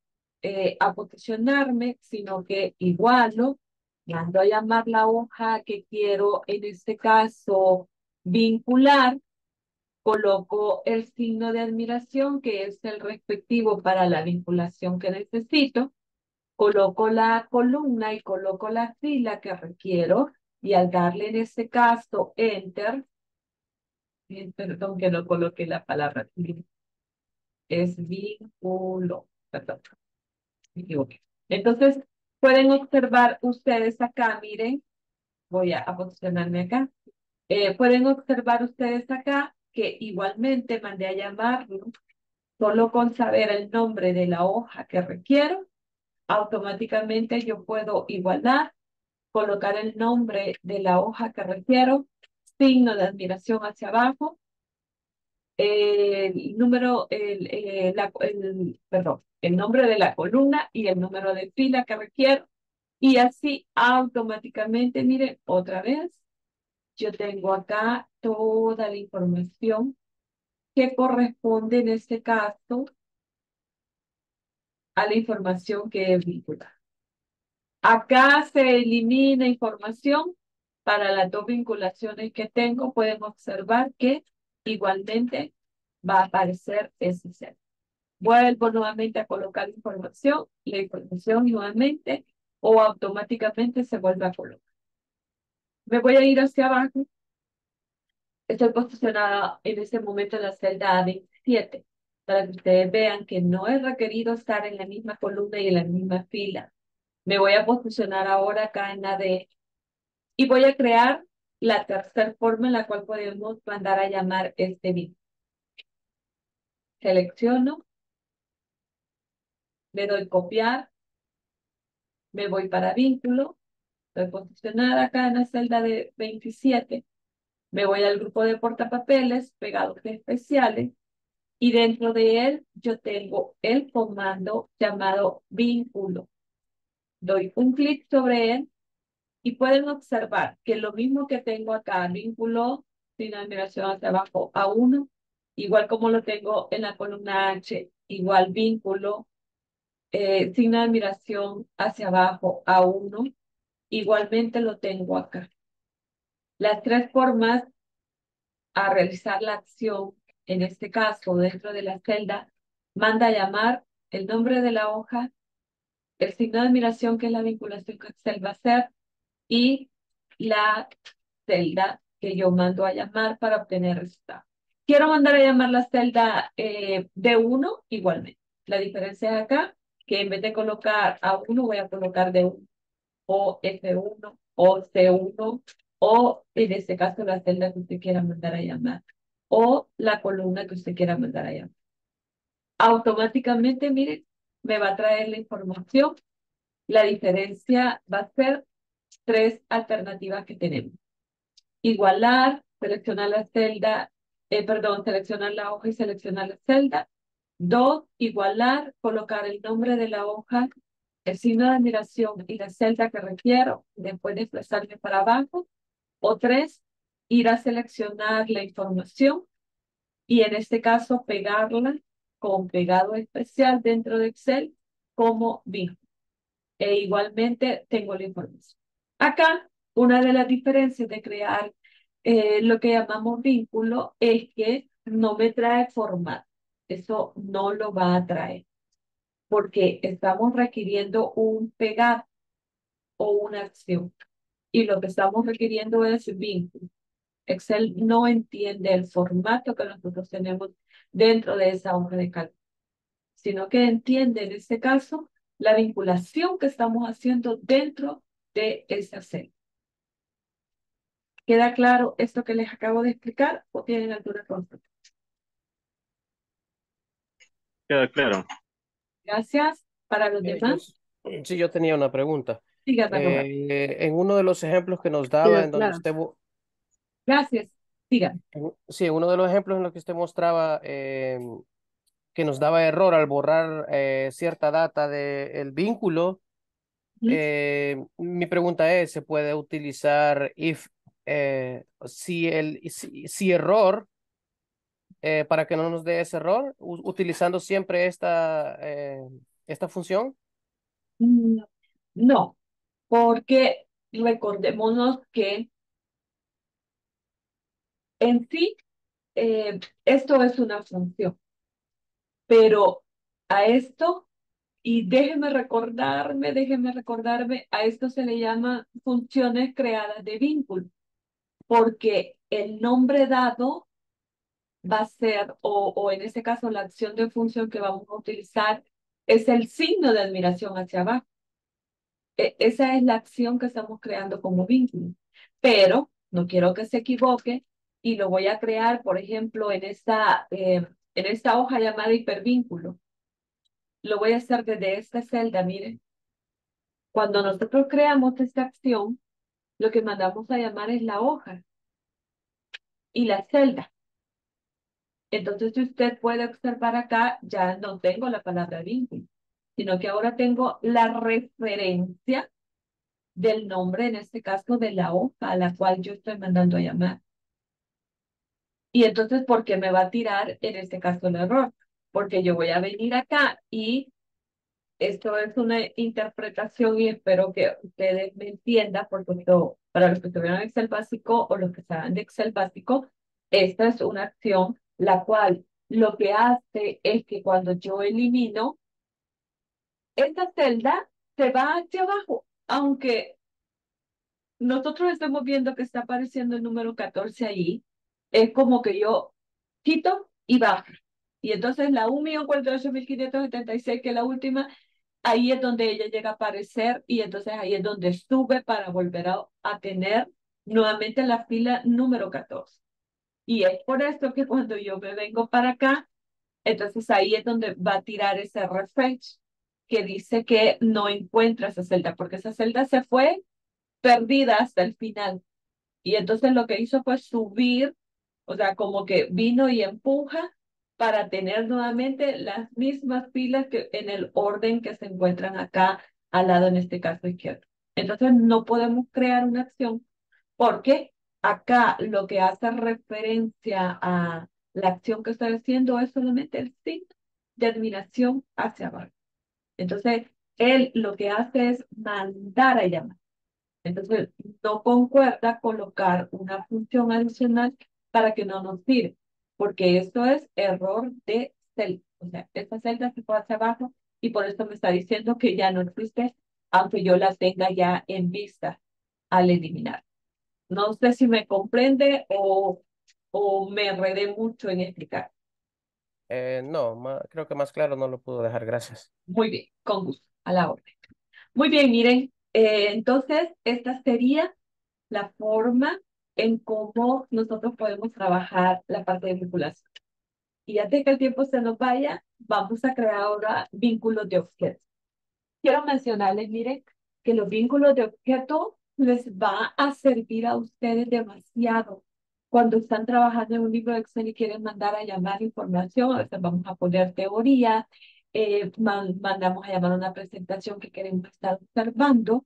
a posicionarme, sino que igualo, mando a llamar la hoja que quiero, en este caso, vincular, coloco el signo de admiración, que es el respectivo para la vinculación que necesito, coloco la columna y coloco la fila que requiero, y al darle en este caso, Enter, perdón que no coloqué la palabra, es vinculo, perdón. Entonces, pueden observar ustedes acá, miren, voy a posicionarme acá, pueden observar ustedes acá que igualmente mandé a llamarlo, solo con saber el nombre de la hoja que requiero, automáticamente yo puedo igualar, colocar el nombre de la hoja que requiero, signo de admiración hacia abajo, el nombre de la columna y el número de fila que requiero. Y así automáticamente, miren, otra vez, yo tengo acá toda la información que corresponde en este caso a la información que he vinculado. Acá se elimina información para las dos vinculaciones que tengo. Pueden observar que igualmente va a aparecer ese set. Vuelvo nuevamente a colocar información, la información nuevamente o automáticamente se vuelve a colocar. Me voy a ir hacia abajo. Estoy posicionada en este momento en la celda A27 para que ustedes vean que no es requerido estar en la misma columna y en la misma fila. Me voy a posicionar ahora acá en la D y voy a crear la tercera forma en la cual podemos mandar a llamar este mismo. Selecciono. Le doy copiar. Me voy para vínculo. Estoy posicionada acá en la celda de 27. Me voy al grupo de portapapeles, pegados especiales. Y dentro de él yo tengo el comando llamado vínculo. Doy un clic sobre él. Y pueden observar que lo mismo que tengo acá, vínculo, sin admiración hacia abajo A1, igual como lo tengo en la columna H, igual vínculo, sin admiración hacia abajo A1, igualmente lo tengo acá. Las tres formas a realizar la acción, en este caso dentro de la celda, manda a llamar el nombre de la hoja, el signo de admiración, que es la vinculación que Excel va a hacer, y la celda que yo mando a llamar para obtener resultado. Quiero mandar a llamar la celda D1 igualmente. La diferencia es acá, que en vez de colocar A1, voy a colocar D1, o F1, o C1, o en este caso la celda que usted quiera mandar a llamar, o la columna que usted quiera mandar a llamar. Automáticamente, miren, me va a traer la información. La diferencia va a ser tres alternativas que tenemos. Igualar, seleccionar la celda, seleccionar la hoja y seleccionar la celda. Dos, igualar, colocar el nombre de la hoja, el signo de admiración y la celda que requiero, después desplazarme para abajo. O tres, ir a seleccionar la información y en este caso pegarla con pegado especial dentro de Excel como vínculo. E igualmente tengo la información. Acá, una de las diferencias de crear lo que llamamos vínculo es que no me trae formato. Eso no lo va a traer porque estamos requiriendo un pegar o una acción. Y lo que estamos requiriendo es vínculo. Excel no entiende el formato que nosotros tenemos dentro de esa hoja de cálculo, sino que entiende en este caso la vinculación que estamos haciendo dentro de esa celda. ¿Queda claro esto que les acabo de explicar o tienen alguna consulta? Queda claro. Gracias. Para los demás. Sí, yo tenía una pregunta. Dígame. En uno de los ejemplos que nos daba, sí, en donde usted... Gracias. Dígame. Sí, uno de los ejemplos en los que usted mostraba que nos daba error al borrar cierta data del vínculo. ¿Sí? Mi pregunta es, ¿se puede utilizar if si error para que no nos dé ese error utilizando siempre esta función? No, porque recordémonos que en sí esto es una función, pero a esto, y déjeme recordarme, a esto se le llama funciones creadas de vínculo, porque el nombre dado va a ser, o en este caso la acción de función que vamos a utilizar es el signo de admiración hacia abajo. Esa es la acción que estamos creando como vínculo, pero no quiero que se equivoque y lo voy a crear, por ejemplo, en esta hoja llamada hipervínculo. Lo voy a hacer desde esta celda, miren. Cuando nosotros creamos esta acción, lo que mandamos a llamar es la hoja y la celda. Entonces, si usted puede observar acá, ya no tengo la palabra vínculo, sino que ahora tengo la referencia del nombre, en este caso de la hoja a la cual yo estoy mandando a llamar. Y entonces, ¿por qué me va a tirar en este caso el error? Porque yo voy a venir acá y esto es una interpretación y espero que ustedes me entiendan, porque esto, para los que tuvieron Excel básico o los que saben de Excel básico, esta es una acción la cual lo que hace es que cuando yo elimino, esta celda se va hacia abajo, aunque nosotros estamos viendo que está apareciendo el número 14 ahí, es como que yo quito y bajo. Y entonces la 1.048.576, que es la última, ahí es donde ella llega a aparecer y entonces ahí es donde sube para volver a tener nuevamente la fila número 14. Y es por esto que cuando yo me vengo para acá, entonces ahí es donde va a tirar ese refresh que dice que no encuentra esa celda, porque esa celda se fue perdida hasta el final. Y entonces lo que hizo fue subir, o sea, como que vino y empuja, para tener nuevamente las mismas filas que en el orden que se encuentran acá al lado, en este caso izquierdo. Entonces no podemos crear una acción porque acá lo que hace referencia a la acción que estoy haciendo es solamente el signo de admiración hacia abajo. Entonces él lo que hace es mandar a llamar. Entonces, no concuerda colocar una función adicional para que no nos tire, porque esto es error de celda. O sea, esta celda se fue hacia abajo y por esto me está diciendo que ya no existe, aunque yo la tenga ya en vista al eliminar. No sé si me comprende o me enredé mucho en explicar. No, creo que más claro no lo puedo dejar, gracias. Muy bien, con gusto, a la orden. Muy bien, miren, entonces esta sería la forma en cómo nosotros podemos trabajar la parte de vinculación. Y antes que el tiempo se nos vaya, vamos a crear ahora vínculos de objetos. Quiero mencionarles, miren, que los vínculos de objeto les va a servir a ustedes demasiado. Cuando están trabajando en un libro de Excel y quieren mandar a llamar información, a veces vamos a poner teoría, mandamos a llamar una presentación que queremos estar observando,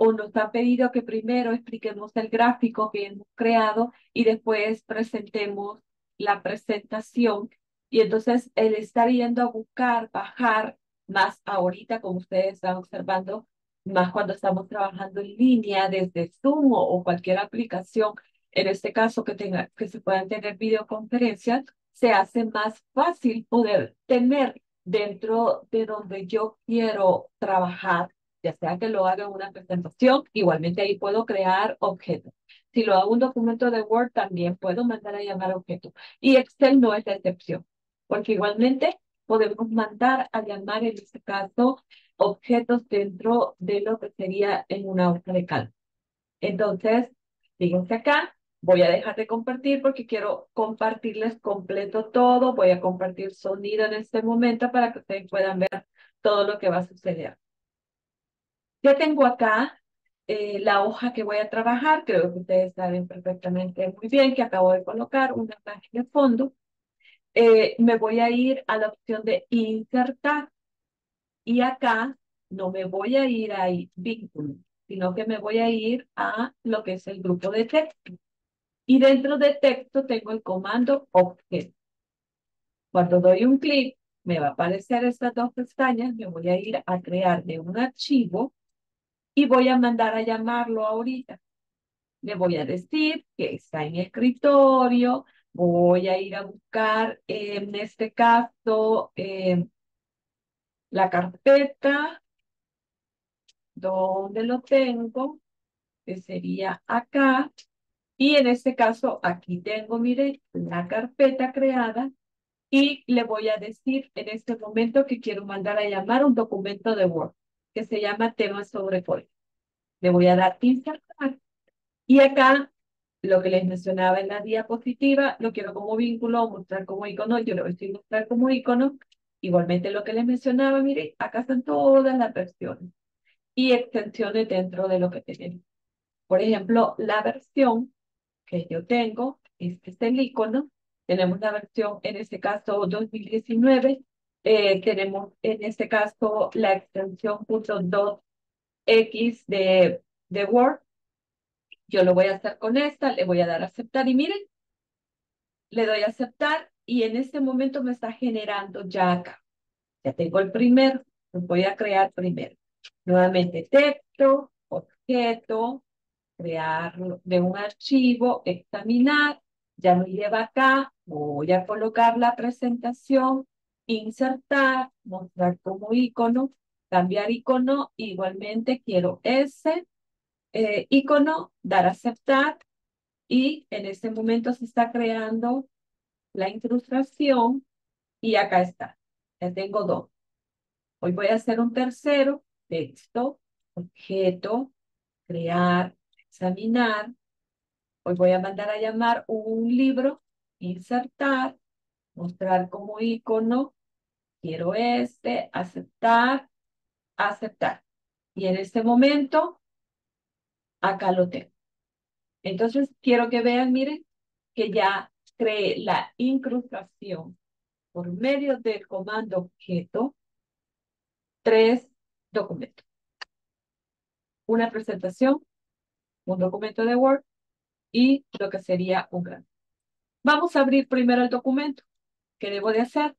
o nos han pedido que primero expliquemos el gráfico que hemos creado y después presentemos la presentación. Y entonces el estar yendo a buscar, bajar, más ahorita como ustedes están observando, más cuando estamos trabajando en línea desde Zoom o cualquier aplicación, en este caso que se puedan tener videoconferencias, se hace más fácil poder tener dentro de donde yo quiero trabajar, ya sea que lo haga en una presentación, igualmente ahí puedo crear objetos. Si lo hago un documento de Word, también puedo mandar a llamar objetos. Y Excel no es la excepción, porque igualmente podemos mandar a llamar, en este caso, objetos dentro de lo que sería en una hoja de cálculo. Entonces, fíjense acá. Voy a dejar de compartir porque quiero compartirles completo todo. Voy a compartir sonido en este momento para que ustedes puedan ver todo lo que va a suceder. Ya tengo acá la hoja que voy a trabajar. Creo que ustedes saben perfectamente muy bien que acabo de colocar una página de fondo. Me voy a ir a la opción de insertar. Y acá no me voy a ir a vínculo, sino que me voy a ir a lo que es el grupo de texto. Y dentro de texto tengo el comando objeto. Cuando doy un clic, me va a aparecer estas dos pestañas. Me voy a ir a crear de un archivo y voy a mandar a llamarlo ahorita. Le voy a decir que está en mi escritorio. Voy a ir a buscar, en este caso, la carpeta. ¿Dónde lo tengo? Que sería acá. Y en este caso, aquí tengo, miren, la carpeta creada y le voy a decir en este momento que quiero mandar a llamar un documento de Word que se llama temas sobre Corea. Le voy a dar insertar. Y acá, lo que les mencionaba en la diapositiva, lo quiero como vínculo, mostrar como icono. Yo lo estoy mostrando como icono. Igualmente lo que les mencionaba, miren, acá están todas las versiones y extensiones dentro de lo que tenemos. Por ejemplo, la versión que yo tengo, este es el icono, tenemos la versión, en este caso, 2019, tenemos, en este caso, la extensión .2x de Word. Yo lo voy a hacer con esta, le voy a dar a aceptar, y miren, le doy a aceptar, y en este momento me está generando ya acá. Ya tengo el primero, lo voy a crear primero. Nuevamente, texto, objeto, crear de un archivo, examinar, ya me lleva acá, voy a colocar la presentación, insertar, mostrar como icono, cambiar icono, igualmente quiero ese icono, dar a aceptar, y en este momento se está creando la ilustración, y acá está, ya tengo dos. Hoy voy a hacer un tercero, texto, objeto, crear, examinar. Hoy voy a mandar a llamar un libro, insertar, mostrar como icono, quiero este, aceptar, aceptar. Y en este momento, acá lo tengo. Entonces, quiero que vean, miren, que ya creé la incrustación por medio del comando objeto, 3 documentos. Una presentación, un documento de Word y lo que sería un gráfico. Vamos a abrir primero el documento. ¿Qué debo de hacer?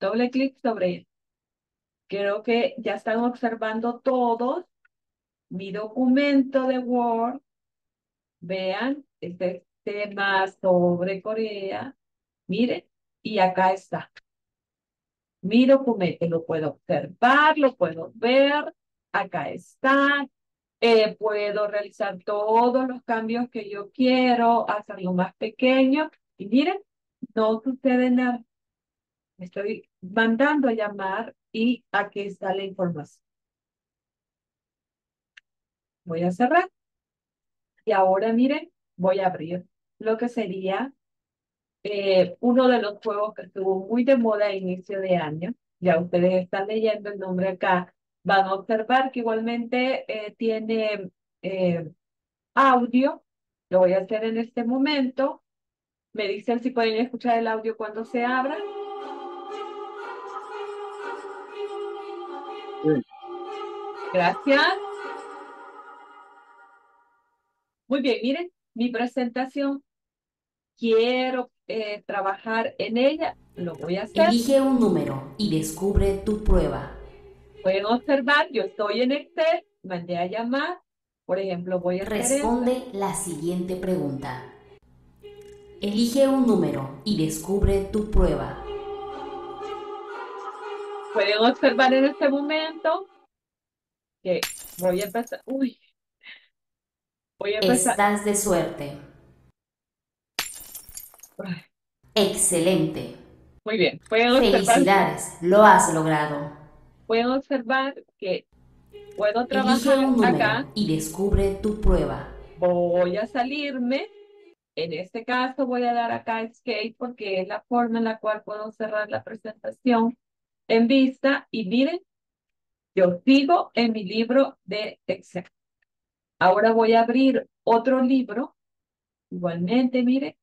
Doble clic sobre él. Creo que ya están observando todos mi documento de Word. Vean, este tema sobre Corea. Miren, y acá está. Mi documento, lo puedo observar, lo puedo ver. Acá está. Puedo realizar todos los cambios que yo quiero, hacerlo más pequeño. Y miren, no sucede nada. Estoy mandando a llamar y aquí está la información. Voy a cerrar. Y ahora miren, voy a abrir lo que sería uno de los juegos que estuvo muy de moda a inicio de año. Ya ustedes están leyendo el nombre acá. Van a observar que igualmente tiene audio. Lo voy a hacer en este momento. Me dicen si pueden escuchar el audio cuando se abra. Sí. Gracias. Muy bien, miren, mi presentación. Quiero trabajar en ella. Lo voy a hacer. Elige un número y descubre tu prueba. Pueden observar, yo estoy en Excel, mandé a llamar, por ejemplo, voy a responde hacer la siguiente pregunta. Elige un número y descubre tu prueba. Pueden observar en este momento que voy a empezar. Uy, voy a empezar. Estás de suerte. Ay. Excelente. Muy bien. Pueden observar. Felicidades, lo has logrado. Pueden observar que puedo trabajar acá y descubre tu prueba. Voy a salirme. En este caso voy a dar acá escape porque es la forma en la cual puedo cerrar la presentación en vista. Y miren, yo sigo en mi libro de Excel. Ahora voy a abrir otro libro. Igualmente, miren,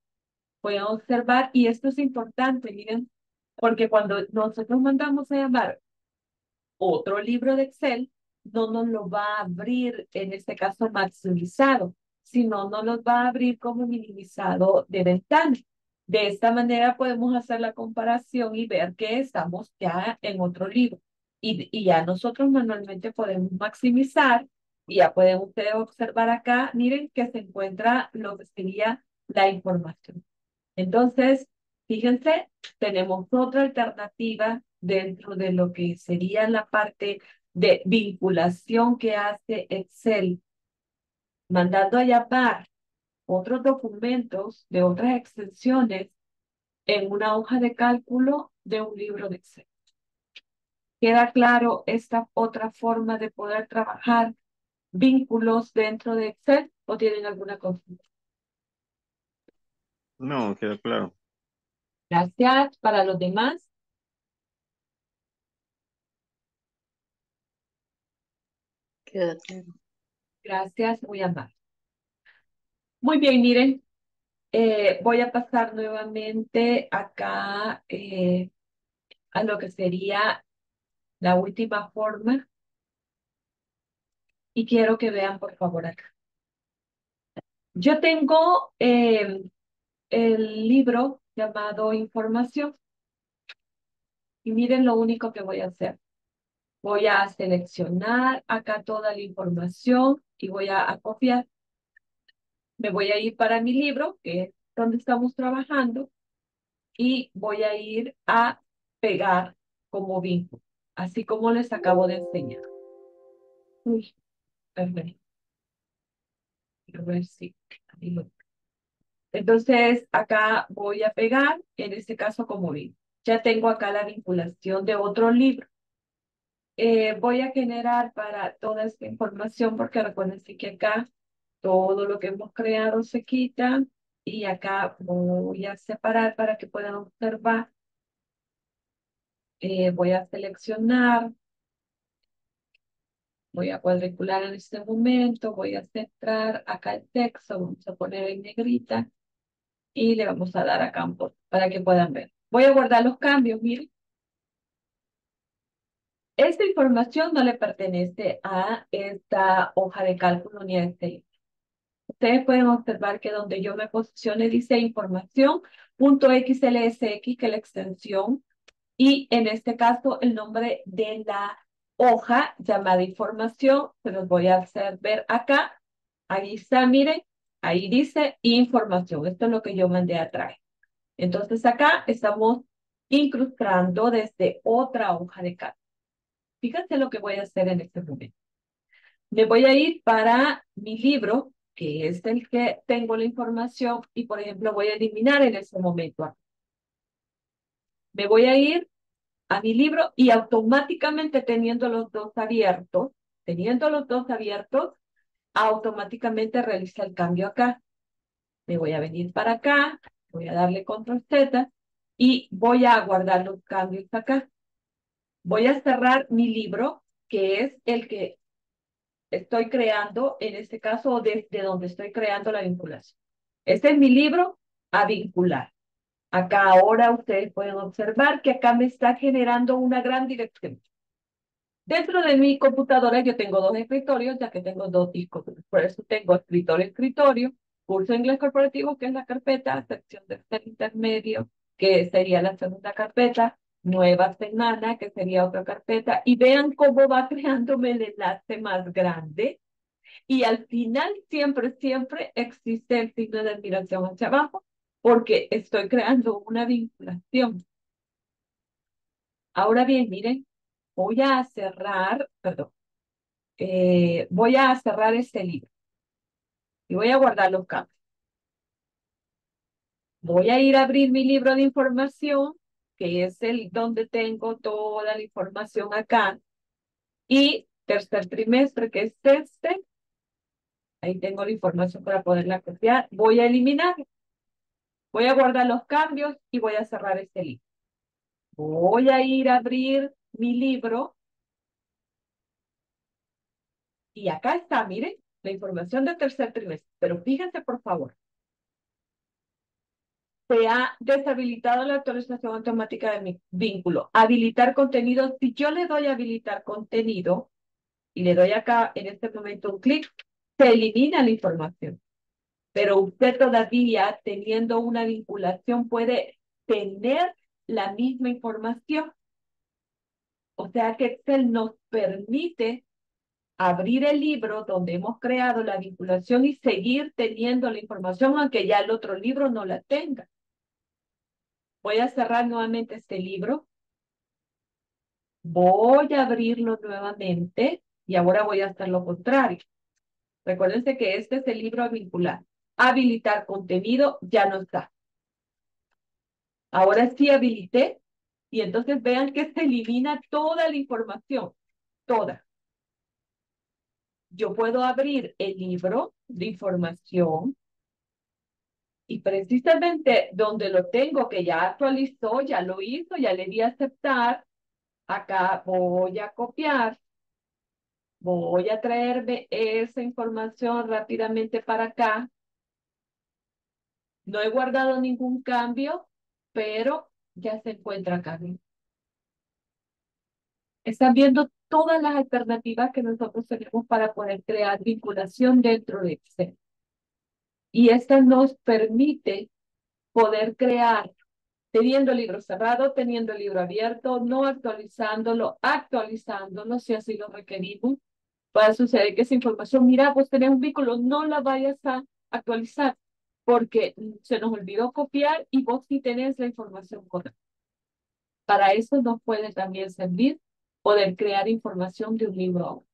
voy a observar. Y esto es importante, miren, porque cuando nosotros mandamos a llamar otro libro de Excel, no nos lo va a abrir, en este caso maximizado, sino no nos va a abrir como minimizado de ventana. De esta manera podemos hacer la comparación y ver que estamos ya en otro libro. Y ya nosotros manualmente podemos maximizar y ya pueden ustedes observar acá, miren que se encuentra lo que sería la información. Entonces, fíjense, tenemos otra alternativa dentro de lo que sería la parte de vinculación que hace Excel, mandando a llamar otros documentos de otras extensiones en una hoja de cálculo de un libro de Excel. Queda claro esta otra forma de poder trabajar vínculos dentro de Excel, ¿o tienen alguna consulta? No, queda claro. Gracias. Para los demás. Gracias, muy amable. Muy bien, miren, voy a pasar nuevamente acá a lo que sería la última forma. Y quiero que vean, por favor, acá. Yo tengo el libro llamado Información. Y miren lo único que voy a hacer. Voy a seleccionar acá toda la información y voy a copiar. Me voy a ir para mi libro, que es donde estamos trabajando, y voy a ir a pegar como vínculo, así como les acabo de enseñar. Uy, perfecto. A ver si... Entonces, acá voy a pegar, en este caso como vínculo. Ya tengo acá la vinculación de otro libro. Voy a generar para toda esta información porque recuerden que acá todo lo que hemos creado se quita y acá voy a separar para que puedan observar. Voy a seleccionar, voy a cuadricular en este momento, voy a centrar acá el texto, vamos a poner en negrita y le vamos a dar a campo para que puedan ver. Voy a guardar los cambios, miren. Esta información no le pertenece a esta hoja de cálculo ni a este libro. Ustedes pueden observar que donde yo me posicione dice información.xlsx, que es la extensión, y en este caso el nombre de la hoja llamada información. Se los voy a hacer ver acá. Ahí está, miren. Ahí dice información. Esto es lo que yo mandé atrás. Entonces acá estamos incrustando desde otra hoja de cálculo. Fíjense lo que voy a hacer en este momento. Me voy a ir para mi libro, que es el que tengo la información, y por ejemplo voy a eliminar en ese momento. Me voy a ir a mi libro y automáticamente teniendo los dos abiertos, automáticamente realiza el cambio acá. Me voy a venir para acá, voy a darle control Z y voy a guardar los cambios acá. Voy a cerrar mi libro, que es el que estoy creando, en este caso, desde donde estoy creando la vinculación. Este es mi libro a vincular. Acá ahora ustedes pueden observar que acá me está generando una gran dirección. Dentro de mi computadora yo tengo dos escritorios, ya que tengo dos discos. Por eso tengo escritorio, curso de inglés corporativo, que es la carpeta, sección de Excel intermedio, que sería la segunda carpeta, nueva semana, que sería otra carpeta, y vean cómo va creándome el enlace más grande, y al final siempre existe el signo de admiración hacia abajo, porque estoy creando una vinculación. Ahora bien, miren, voy a cerrar, perdón, voy a cerrar este libro, y voy a guardar los cambios. Voy a ir a abrir mi libro de información, que es el donde tengo toda la información acá, y tercer trimestre, que es este, ahí tengo la información para poderla copiar. Voy a eliminar, voy a guardar los cambios y voy a cerrar este libro. Voy a ir a abrir mi libro, y acá está, miren, la información de tercer trimestre, pero fíjense por favor, se ha deshabilitado la actualización automática de mi vínculo. Habilitar contenido. Si yo le doy a habilitar contenido y le doy acá en este momento un clic, se elimina la información. Pero usted todavía, teniendo una vinculación, puede tener la misma información. O sea que Excel nos permite abrir el libro donde hemos creado la vinculación y seguir teniendo la información, aunque ya el otro libro no la tenga. Voy a cerrar nuevamente este libro. Voy a abrirlo nuevamente y ahora voy a hacer lo contrario. Recuérdense que este es el libro a vincular. Habilitar contenido ya no está. Ahora sí habilité y entonces vean que se elimina toda la información. Toda. Yo puedo abrir el libro de información. Y precisamente donde lo tengo, que ya actualizó, ya lo hizo, ya le di a aceptar. Acá voy a copiar. Voy a traerme esa información rápidamente para acá. No he guardado ningún cambio, pero ya se encuentra acá. Están viendo todas las alternativas que nosotros tenemos para poder crear vinculación dentro de Excel. Y esta nos permite poder crear, teniendo el libro cerrado, teniendo el libro abierto, no actualizándolo, actualizándolo si así lo requerimos. Puede suceder que esa información, mira, pues tenés un vínculo, no la vayas a actualizar, porque se nos olvidó copiar y vos sí tenés la información correcta. Para eso nos puede también servir poder crear información de un libro a otro.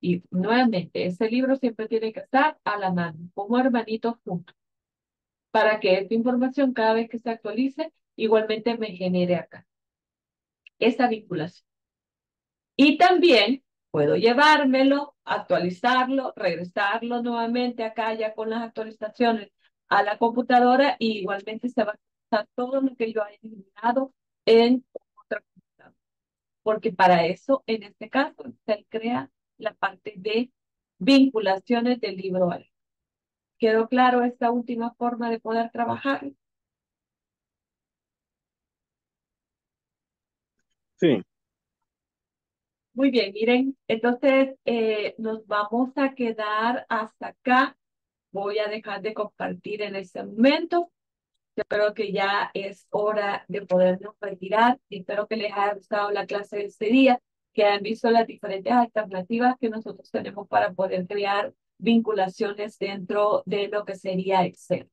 Y nuevamente, ese libro siempre tiene que estar a la mano, como hermanitos juntos, para que esta información cada vez que se actualice, igualmente me genere acá esa vinculación. Y también puedo llevármelo, actualizarlo, regresarlo nuevamente acá ya con las actualizaciones a la computadora y igualmente se va a actualizar todo lo que yo haya eliminado en otra computadora. Porque para eso, en este caso, se crea la parte de vinculaciones del libro a libro. ¿Quedó claro esta última forma de poder trabajar? Sí. Muy bien, miren, entonces nos vamos a quedar hasta acá. Voy a dejar de compartir en este momento. Yo creo que ya es hora de podernos retirar. Espero que les haya gustado la clase de este día. que han visto las diferentes alternativas que nosotros tenemos para poder crear vinculaciones dentro de lo que sería Excel.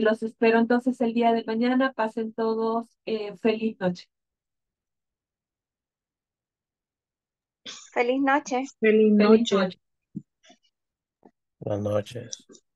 Los espero entonces el día de mañana. Pasen todos feliz noche. Feliz noche. Feliz noche. Buenas noches.